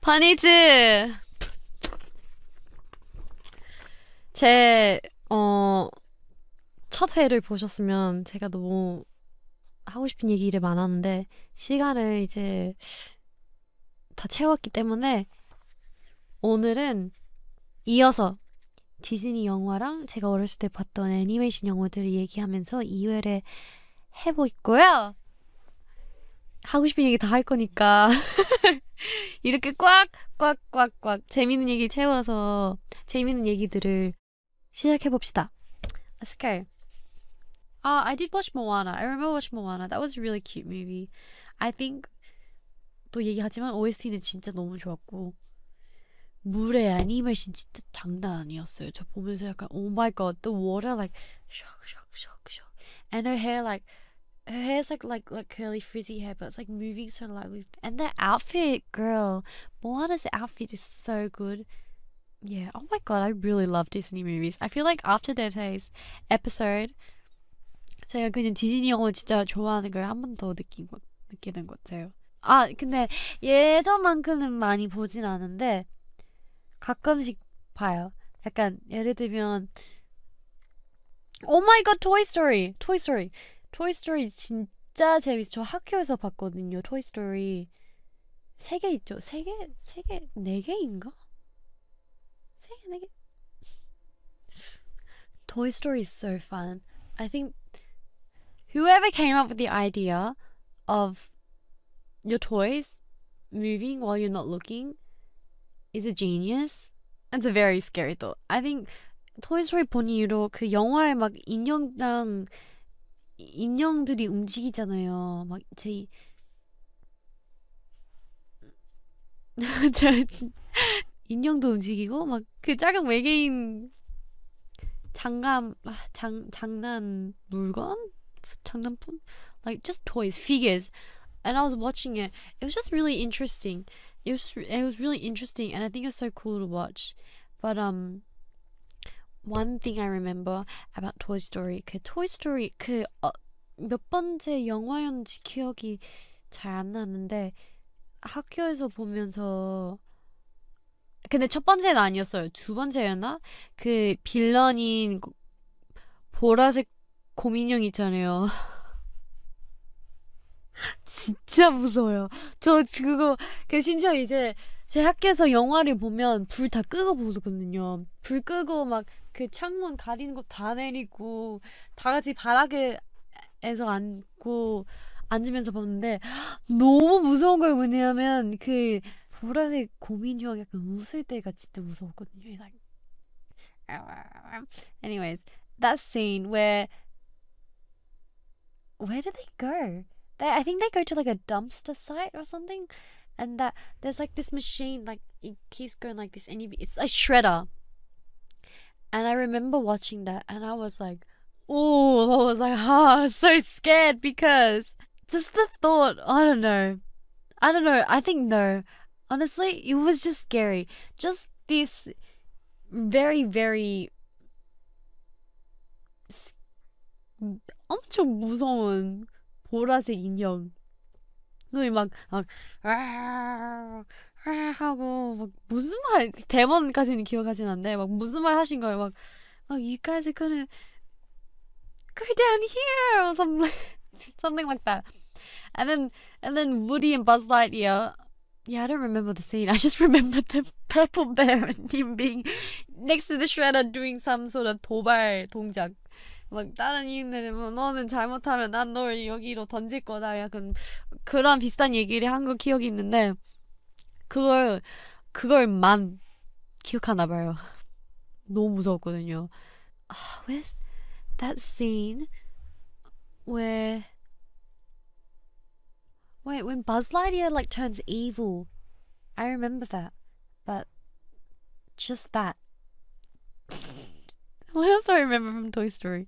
바니즈! 제, 첫 회를 보셨으면 제가 너무 하고 싶은 얘기를 많았는데 시간을 이제 다 채웠기 때문에 오늘은 이어서 디즈니 영화랑 제가 어렸을 때 봤던 애니메이션 영화들을 얘기하면서 2회를 해보겠고요. 하고 싶은 얘기 다 할 거니까 이렇게 꽉 재밌는 얘기 채워서 재밌는 얘기들을 시작해봅시다. Let's go. I did watch Moana. I remember watching Moana. That was a really cute movie. I think 또 얘기하지만 OST는 진짜 너무 좋았고 물의 애니메이션 진짜 장난 아니었어요. 저 보면서 약간 Oh my god, the water like shock. And her hair like her hair's like curly frizzy hair, but it's like moving so lightly. And the outfit, girl, Moana's outfit is so good. Yeah. Oh my god, I really love Disney movies. I feel like after Dante's episode, 제가 그냥 디즈니 영화 진짜 좋아하는 걸 한 번 더 느끼는 것 같아요. 아, 근데 예전만큼은 많이 보진 않은데 가끔씩 봐요. 약간 예를 들면 Oh my god, Toy Story. 토이 스토리 진짜 재밌어. 저 학교에서 봤거든요. 토이 스토리 3개 있죠? 3개? 4개인가? 3개? 4개? Toy Story is so fun. I think whoever came up with the idea of your toys moving while you're not looking is a genius. It's a very scary thought. I think Toy Story 본 이후로 그 영화에 막 인형들이 움직이잖아요. 막 제 인형도 움직이고 막 그 작은 외계인 장난 물건? 장난품? Like just toys, figures. And I was watching it. It was just really interesting. It was really interesting, and I think it's so cool to watch. But one thing I remember about Toy Story, 그 Toy Story 그 몇 번째 영화였는지 기억이 잘 안 나는데 학교에서 보면서 근데 첫 번째는 아니었어요. 두 번째였나? 그 빌런인 보라색 곰인형 있잖아요. 진짜 무서워요. 저 그거 그 심지어 이제 제 학교에서 영화를 보면 불 다 끄고 보거든요. 불 끄고 막 그 창문 가리는 거 다 내리고 다 같이 바닥에서 앉으면서 봤는데 너무 무서운 거예요. 왜냐면 그 보라색 곰인형 약간 웃을 때가 진짜 무서웠거든요. Like... Anyways, that scene where did they go? I think they go to like a dumpster site or something, and that there's like this machine, like it keeps going like this, and it's a shredder. And I remember watching that, and I was like, "Oh!" I was like, "Ah!" So scared because just the thought. I don't know. I think no. Honestly, it was just scary. Just this very, very 엄청 무서운. 보라색 인형 눈이 막 하고 막 무슨 말 대본까지는 기억하진 않네. 막 무슨 말 하신 거예요. 막 you guys are gonna go down here or something like that. And then Woody and Buzz Lightyear. Yeah, I don't remember the scene. I just remembered the purple bear and him being next to the shredder doing some sort of 도발 동작. 막 다른 이웃들은 뭐 너는 잘못하면 난 널 여기로 던질 거다 약간 그런 비슷한 얘기를 한 거 기억이 있는데 그걸만 기억하나 봐요. 너무 무서웠거든요. Where's that scene where wait when Buzz Lightyear like turns evil? I remember that, but just that. What else do I remember from Toy Story?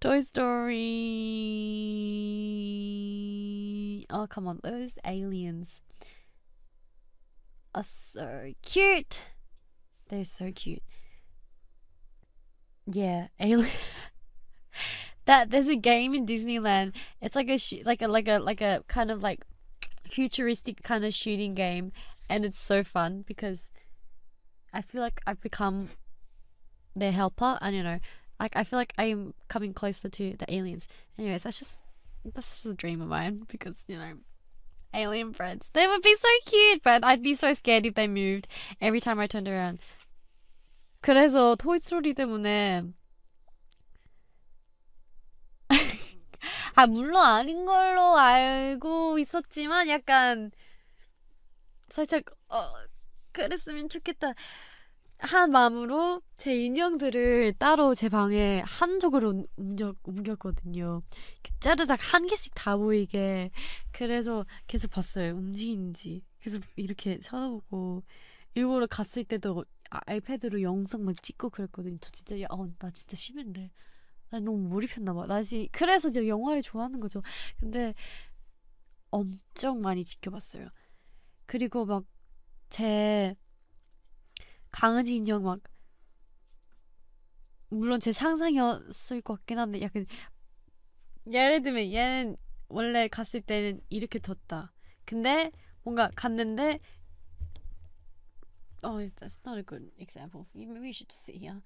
Toy Story... Oh, come on. Those aliens are so cute. They're so cute. Yeah, alien... That there's a game in Disneyland. It's like a kind of like futuristic kind of shooting game. And it's so fun because I feel like I've become their helper. I don't know. Like, I feel like I'm coming closer to the aliens. Anyways, that's just a dream of mine because, you know, alien friends. They would be so cute, but I'd be so scared if they moved every time I turned around. 그래서 토이스토리 때문에 아, 물론 아닌 걸로 알고 있었지만 약간 살짝 그랬으면 좋겠다 한 마음으로 제 인형들을 따로 제 방에 한쪽으로 옮겼거든요. 짜르작 한 개씩 다 보이게. 그래서 계속 봤어요, 움직이는지. 계속 이렇게 쳐다보고 일부러 갔을 때도 아이패드로 영상 막 찍고 그랬거든요. 저 진짜 나 진짜 심했네. 나 너무 몰입했나봐. 그래서 제가 영화를 좋아하는 거죠. 근데 엄청 많이 지켜봤어요. 그리고 막 제 강아지 인형 막 물론 제 상상이었을 것 같긴 한데 약간 예를 들면 얘는 원래 갔을 때는 이렇게 뒀다. 근데 뭔가 갔는데 Oh, that's not a good example. Maybe you should just sit here.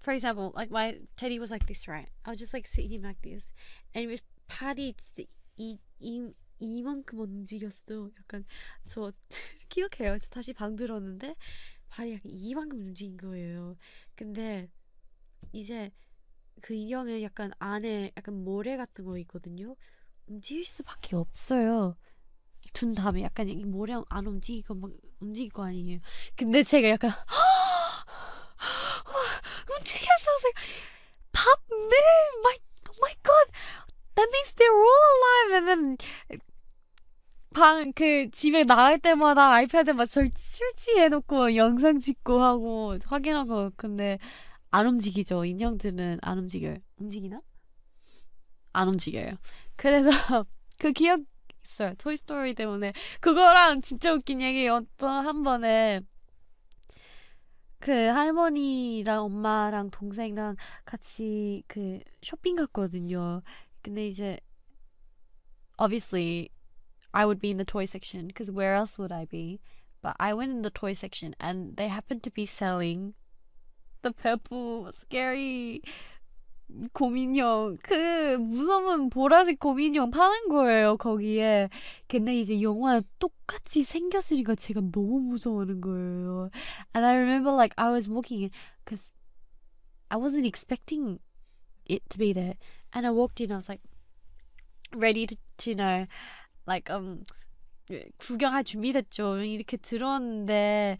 For example, like my teddy was like this, right? I would just like sit him like this, and he was Patty. 이만큼 움직였어도 약간 저 기억해요. 다시 방 들었는데 발이 약간 이만큼 움직인 거예요. 근데 이제 그 인형은 약간 안에 약간 모래 같은 거 있거든요. 움직일 수밖에 없어요. 둔 다음에 약간 모래 안 움직이고 막 움직일 거 아니에요. 근데 제가 약간 움직였어. Pop there, oh my god, that means they're all alive. And then 그 집에 나갈 때마다 아이패드 막 설치해놓고 영상 찍고 하고 확인하고. 근데 안 움직이죠. 인형들은 안 움직여요. 움직이나? 안 움직여요. 그래서 그 기억 있어요. 토이스토리 때문에. 그거랑 진짜 웃긴 얘기. 어떤 한 번에 그 할머니랑 엄마랑 동생이랑 같이 그 쇼핑 갔거든요. 근데 이제 obviously I would be in the toy section because where else would I be? But I went in the toy section and they happened to be selling the purple scary 곰인형, 그 무서운 보라색 곰인형 파는 거예요 거기에. 근데 이제 영화랑 똑같이 생겼으니까 제가 너무 무서워하는 거예요. And I remember like I was walking in because I wasn't expecting it to be there. And I walked in, I was like ready to know. Like 구경할 준비됐죠. 이렇게 들어왔는데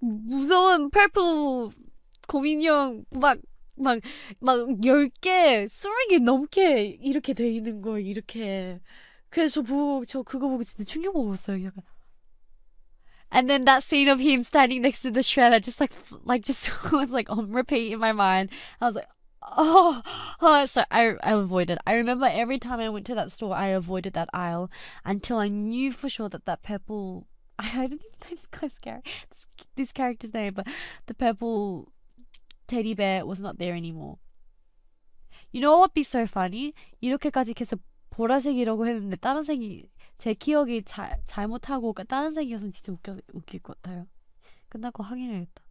무서운 purple 곰인형 막 10개 쓰레기 넘게 이렇게 돼 있는 거 이렇게. 그래서 저 그거 보고 진짜 충격 먹었어요. 약간. And then that scene of him standing next to the shredder just like was like on repeat in my mind. I was like so I avoided. I remember every time I went to that store, I avoided that aisle until I knew for sure that purple. I didn't even know this guy's character, this character's name, but the purple teddy bear was not there anymore. You know what'd be so funny? 이렇게까지 계속 보라색이라고 했는데 다른 색이 제 기억이 잘못하고 다른 색이었으면 진짜 웃길 것 같아요. 끝나고 확인해야겠다.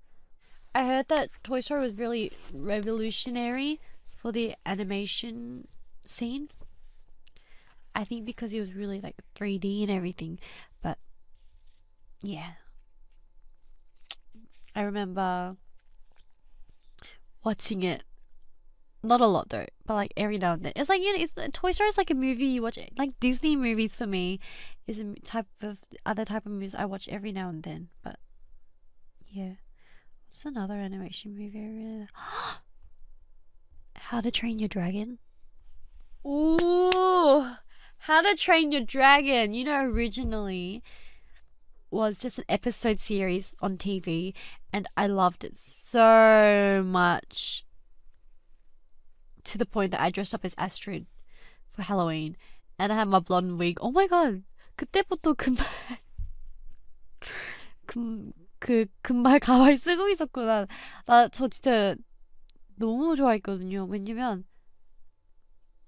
I heard that Toy Story was really revolutionary for the animation scene. I think because it was really like 3D and everything. But yeah, I remember watching it. Not a lot though, but like every now and then. It's like, you know, Toy Story is like a movie you watch. Like Disney movies for me is a type of movies I watch every now and then. But yeah. It's another animation movie I really like. How to Train Your Dragon. Ooh, How to Train Your Dragon. You know, originally was just an episode series on TV, and I loved it so much to the point that I dressed up as Astrid for Halloween, and I had my blonde wig. Oh my god, 그때부터 금발 가발 쓰고 있었구나. 저 진짜 너무 좋아했거든요. 왜냐면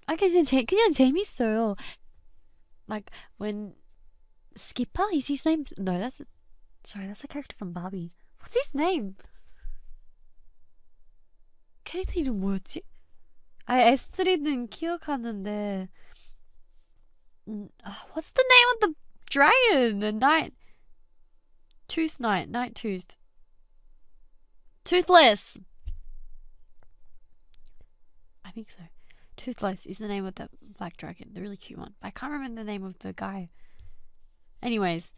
그냥 재밌어요. Like when Skipper? Is his name? No, that's... Sorry, that's a character from Barbie. What's his name? 캐릭터 이름 뭐였지? 아예 에스트리드는 기억하는데... What's the name of the dragon? The night... Tooth Knight, Night Tooth. Toothless! I think so. Toothless is the name of the black dragon, the really cute one. But I can't remember the name of the guy. Anyways,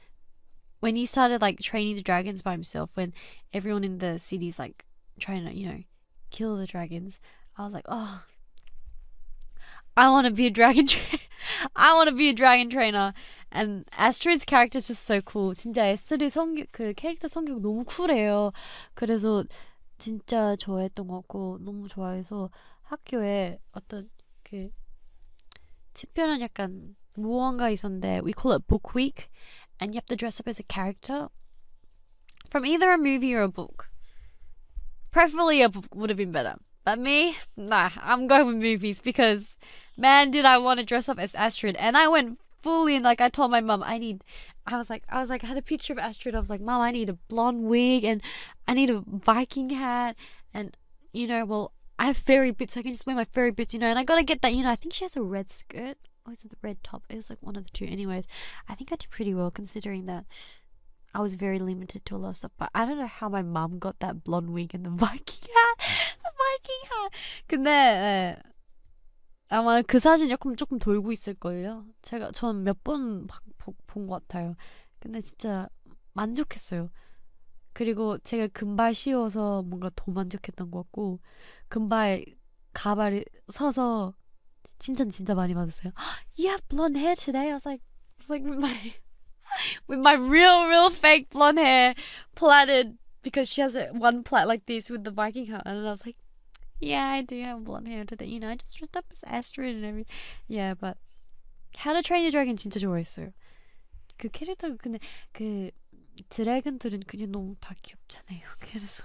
when he started like training the dragons by himself, when everyone in the city's like trying to, you know, kill the dragons, I was like, oh, I want to be a dragon trainer. I want to be a dragon trainer. And Astrid's character is just so cool. 진짜 Astrid 성격, 그 캐릭터 성격 너무 쿨해요. 그래서 진짜 좋아했던 것 같고 너무 좋아해서 학교에 어떤 그 특별한 약간 무언가 있었는데 we call it book week and you have to dress up as a character from either a movie or a book. Preferably a book would have been better. But me? Nah, I'm going with movies because man did I want to dress up as Astrid, and I went fully in, like I told my mum I had a picture of Astrid. I was like, Mum, I need a blonde wig and I need a Viking hat and you know, well I have fairy boots, so I can just wear my fairy boots, you know, and I gotta get that, you know, I think she has a red skirt. Or is it the red top? It was like one of the two. Anyways, I think I did pretty well considering that I was very limited to a lot of stuff. But I don't know how my mum got that blonde wig and the Viking hat. The Viking hat. 근데 아마 그 사진 조금 돌고 있을걸요? 제가 전 몇 번 본 것 같아요. 근데 진짜 만족했어요. 그리고 제가 금발 씌워서 뭔가 더 만족했던 것 같고 금발 가발에 서서 진짜 많이 받았어요. You have blonde hair today. I was like with my real fake blonde hair plaited because she has one plait like this with the Viking hat, and I was like, yeah, I do have blonde hair today. You know, I just dressed up as Astrid and everything. Yeah, but How to Train Your Dragon 진짜 좋아했어요. 그 캐릭터 근데 그 드래곤들은 그냥 너무 다 귀엽잖아요. 그래서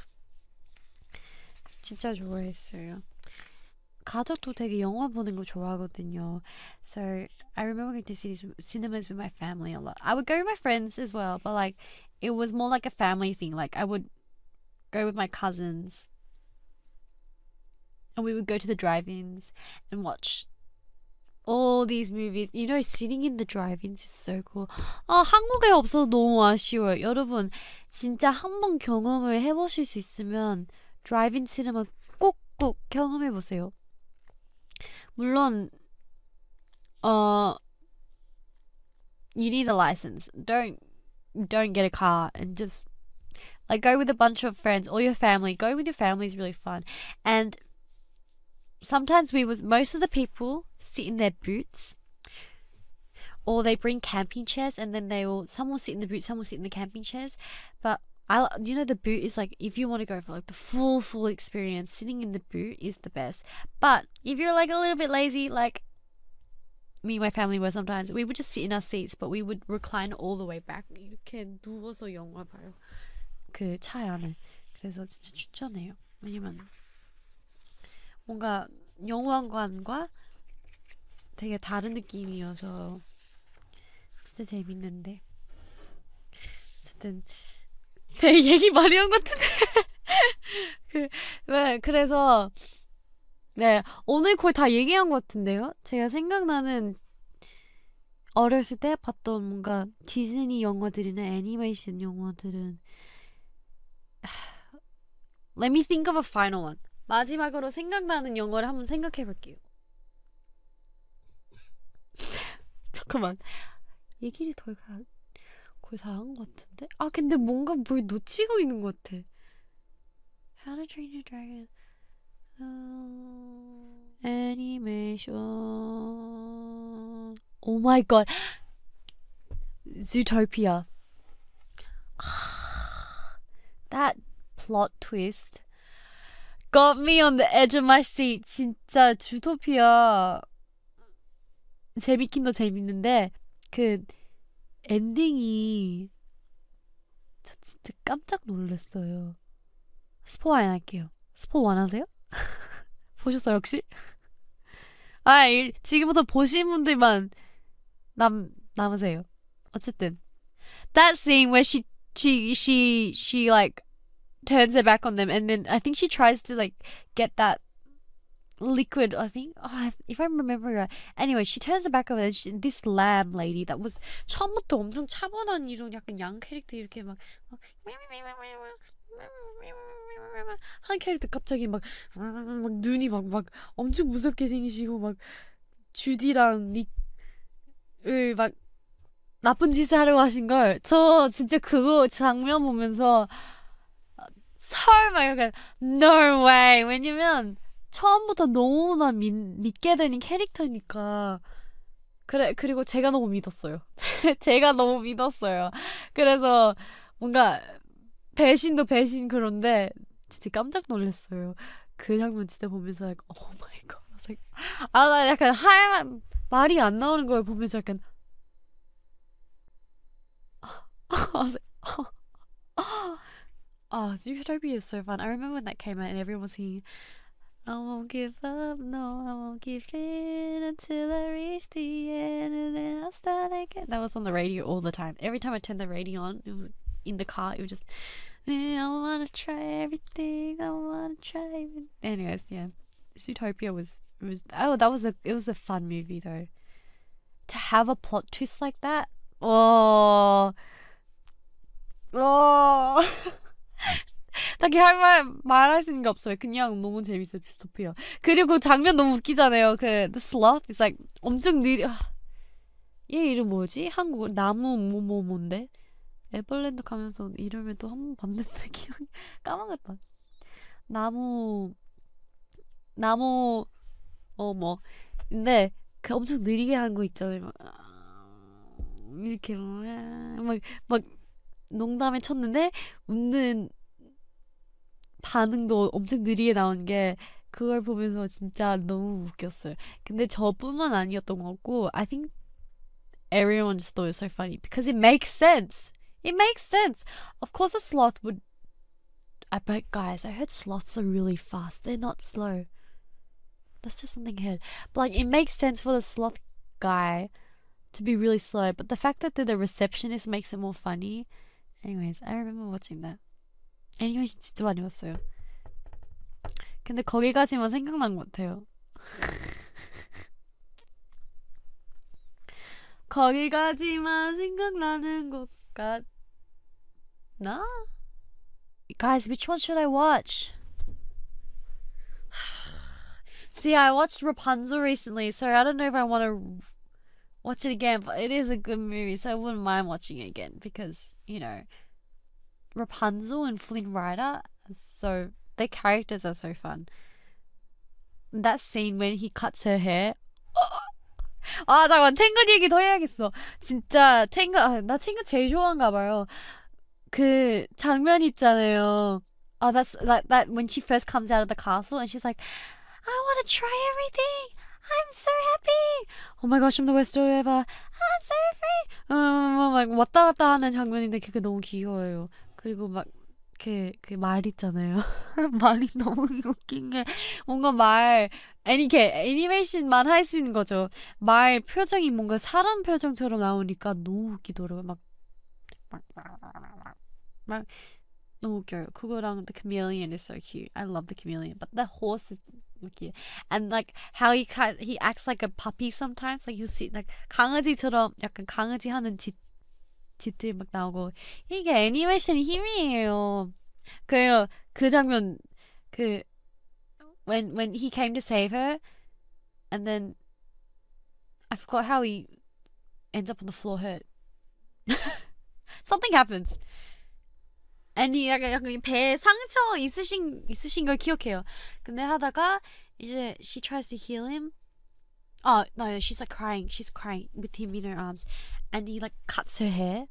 진짜 좋아했어요. 가족도 되게 영화 보는 거 좋아하거든요. So I remember going to cinemas with my family a lot. I would go with my friends as well, but like it was more like a family thing. Like I would go with my cousins, and we would go to the drive-ins and watch all these movies. You know, sitting in the drive-ins is so cool. 아, 한국에 없어서 너무 아쉬워요. 여러분, 진짜 한번 경험을 해보실 수 있으면 drive-in cinema 꼭 경험해보세요. 물론, you need a license. Don't get a car and just like go with a bunch of friends or your family. Going with your family is really fun. And sometimes most of the people sit in their boots, or they bring camping chairs, and then some will sit in the boots, some will sit in the camping chairs. But you know, the boot is like, if you want to go for like the full experience, sitting in the boot is the best. But if you're like a little bit lazy, like me and my family were sometimes, we would just sit in our seats, but we would recline all the way back. 이렇게 누워서 영화 봐요. 그 차에 안에. 그래서 진짜 추천해요. 왜냐면 뭔가 영화관과 되게 다른 느낌이어서 진짜 재밌는데. 어쨌든 되게 얘기 많이 한 것 같은데. 그래서 네, 오늘 거의 다 얘기한 것 같은데요. 제가 생각나는 어렸을 때 봤던 뭔가 디즈니 영화들이나 애니메이션 영화들은 Let me think of a final one. 마지막으로 생각나는 영화를 한번 생각해볼게요. 잠깐만, 얘기를 거의 다 한 것 같은데? 아, 근데 뭔가 뭘 놓치고 있는 것 같아. How to Train Your Dragon, 애니메이션. Oh my god, Zootopia. That plot twist got me on the edge of my seat. 진짜 주토피아 재밌긴 더 재밌는데 그 엔딩이 저 진짜 깜짝 놀랐어요. 스포 안 할게요. 스포 안 하세요? 보셨어요 혹시? 지금부터 보신 분들만 남으세요. 어쨌든 that scene where she like turns her back on them, and then I think she tries to like get that liquid, I think, oh, if I remember right. Anyway, she turns her back over and this lamb lady that was 처음부터 엄청 차분한 이런 약간 양 캐릭터 이렇게 막 한 캐릭터 갑자기 막 눈이 막 엄청 무섭게 생기시고 막 주디랑 닉을 막 나쁜 짓을 하려고 하신 걸, 저 진짜 그거 장면 보면서 설마 약간 no way. 왜냐면 처음부터 너무나 믿게 되는 캐릭터니까. 그래, 그리고 제가 너무 믿었어요. 제가 너무 믿었어요. 그래서 뭔가 배신도 배신 그런데 진짜 깜짝 놀랐어요. 그 장면 진짜 보면서 약간 oh my god. 아, 나 약간 하얀 말이 안 나오는 걸 보면서 약간 Oh, Zootopia is so fun. I remember when that came out and everyone was singing I won't give up, no, I won't give in until I reach the end and then I'll start again. That was on the radio all the time. Every time I turned the radio on, it was in the car, it was just I wanna try everything, I wanna try everything. Anyways, yeah. Zootopia was a fun movie though. To have a plot twist like that? 딱히 말할 수 있는 게 없어요. 그냥 너무 재밌어요, 주토피아. 그리고 장면 너무 웃기잖아요. 그 the sloth is like 엄청 느려. 얘 이름 뭐지? 한국어 나무 뭔데? 에버랜드 가면서 이름을 또 한 번 봤는데 기억이 까먹었다. 나무 뭐 근데 그 엄청 느리게 한 거 있잖아요. 이렇게 막 농담에 쳤는데 웃는 반응도 엄청 느리게 나온 게 그걸 보면서 진짜 너무 웃겼어요. 근데 저뿐만 아니었던 것 같고 I think everyone just thought it was so funny because it makes sense. It makes sense. Of course a sloth would... But guys, I heard sloths are really fast. They're not slow. That's just something I heard. But like, it makes sense for the sloth guy to be really slow. But the fact that they're the receptionist makes it more funny. Anyways, I remember watching that. 애니메이션 진짜 많이 봤어요. 근데 거기까지만 생각난 것 같아요. 거기까지만 생각나는 것 같나? Guys, which one should I watch? See, I watched Rapunzel recently, so I don't know if I want to watch it again, but it is a good movie, so I wouldn't mind watching it again because, you know, Rapunzel and Flynn Rider, so their characters are so fun. That scene when he cuts her hair. 아 잠깐 탱글 얘기 더 해야겠어. 진짜 탱글, 나 탱글 제일 좋아한가 봐요. 그 장면 있잖아요. Oh, that's like that when she first comes out of the castle and she's like, I want to try everything. I'm so happy. Oh my gosh, I'm the worst story ever. I'm so happy. 막 왔다 갔다 하는 장면인데 그게 너무 귀여워요. 그리고 막 그 말 있잖아요. 말이 너무 웃긴 게 뭔가 말 애니메이션만 할 수 있는 거죠. 말 표정이 뭔가 사람 표정처럼 나오니까 너무 웃기더라고요. 막 너무 웃겨요. 그거랑 the chameleon is so cute. I love the chameleon, but the horse is cute. And like how he acts like a puppy sometimes. Like you see, like 강아지처럼 약간 강아지 하는 짓들 막 나오고 이게 애니메이션 힘이에요. 그래요. 그 장면 그 when he came to save her and then I forgot how he ends up on the floor hurt. Something happens. 아니 약간 배에 상처 있으신 걸 기억해요. 근데 하다가 이제 she tries to heal him. Oh no, she's like crying. She's crying with him in her arms, and he like cuts her hair.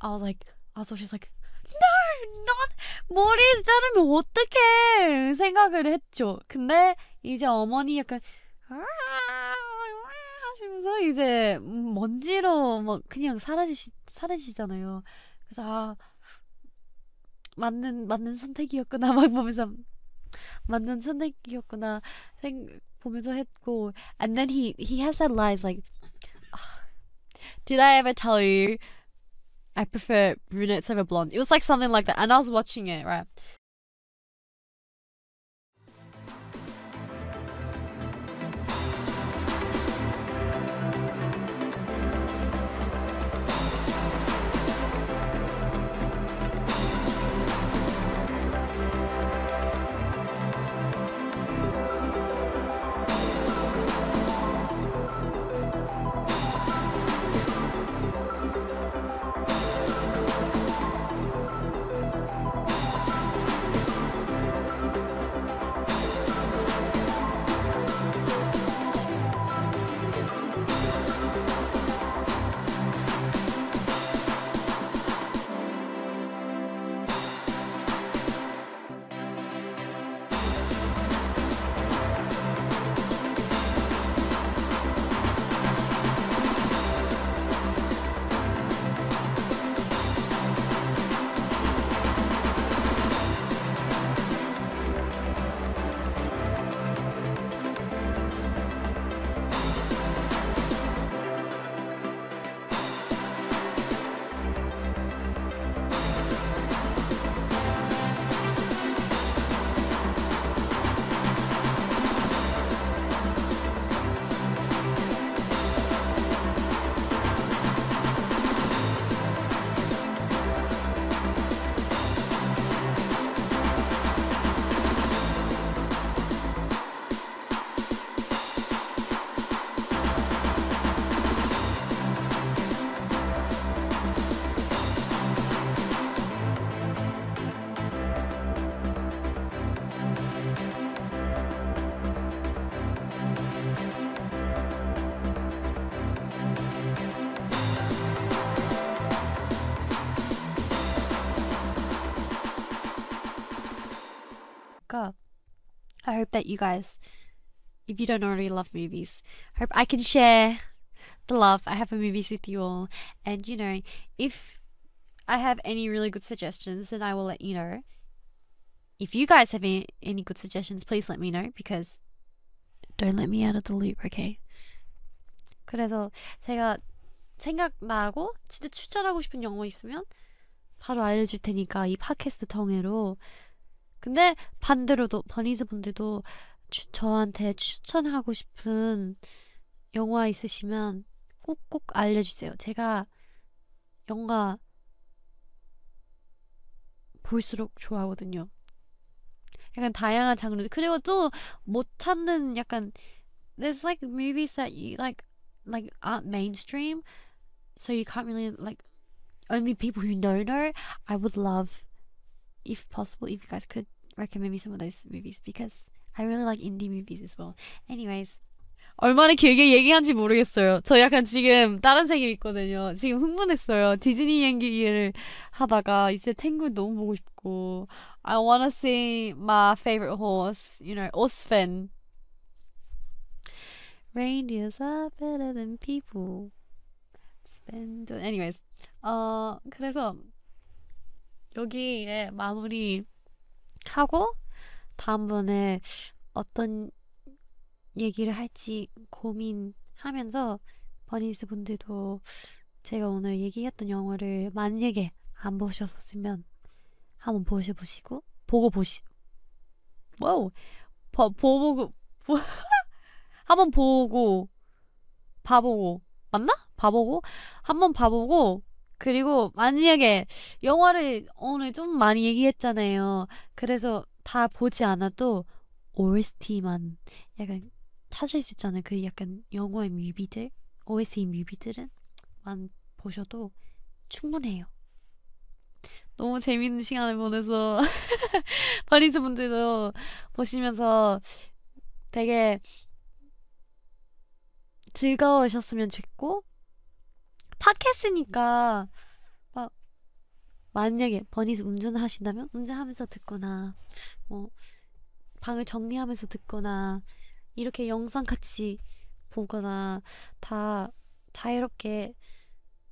I was just like, no, not 머리 자르면 어떡해 생각을 했죠. 근데 이제 어머니 약간 하시면서 이제 먼지로 막 그냥 사라지시잖아요. 그래서 아 맞는 선택이었구나 막 보면서 맞는 선택이었구나 보면서 했고. And then he has that line like, did I ever tell you I prefer brunettes over blondes? It was like something like that, and I was watching it, right? I hope that you guys, if you don't already love movies, I hope I can share the love I have for movies with you all. And you know, if I have any really good suggestions, then I will let you know. If you guys have any good suggestions, please let me know, because don't let me out of the loop, okay? 그래서 제가 생각나고 진짜 추천하고 싶은 영화 있으면 바로 알려줄 테니까 이 팟캐스트 통해로. 근데 반대로도 버니즈분들도 저한테 추천하고 싶은 영화 있으시면 꾹꾹 알려주세요. 제가 영화 볼수록 좋아하거든요. 약간 다양한 장르. 그리고 또 못 찾는 약간 there's like movies that you like aren't mainstream, so you can't really like only people who know. I would love, if possible, if you guys could recommend me some of those movies, because I really like indie movies as well. Anyways, 얼마나 길게 얘기한지 모르겠어요. 저 약간 지금 다른 세계 있거든요. 지금 흥분했어요. 디즈니 얘기를 하다가 이제 탱글 너무 보고 싶고, I wanna see my favorite horse, you know, Osfin. Reindeers are better than people. Anyways, 그래서 여기에 마무리하고 다음번에 어떤 얘기를 할지 고민하면서 버니스 분들도 제가 오늘 얘기했던 영화를 만약에 안 보셨었으면 한번 보셔보시고 한번 보고 봐보고 맞나? 봐보고 한번 봐보고, 그리고 만약에 영화를 오늘 좀 많이 얘기했잖아요. 그래서 다 보지 않아도 OST만 약간 찾을 수 있잖아요. 그 약간 영어의 뮤비들, OST 뮤비들만 보셔도 충분해요. 너무 재밌는 시간을 보내서 버니스 분들도 보시면서 되게 즐거우셨으면 좋겠고, 팟캐스트니까 막 만약에 버니스 운전하신다면 운전하면서 듣거나 뭐 방을 정리하면서 듣거나 이렇게 영상 같이 보거나 다 자유롭게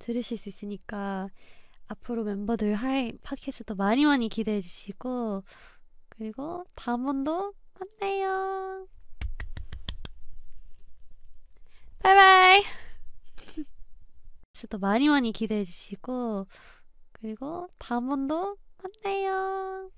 들으실 수 있으니까 앞으로 멤버들 할 팟캐스트도 많이 많이 기대해 주시고, 그리고 다음번도 만나요. 바이바이. 팟캐스트도 많이 많이 기대해 주시고, 그리고 다음번도 만나요.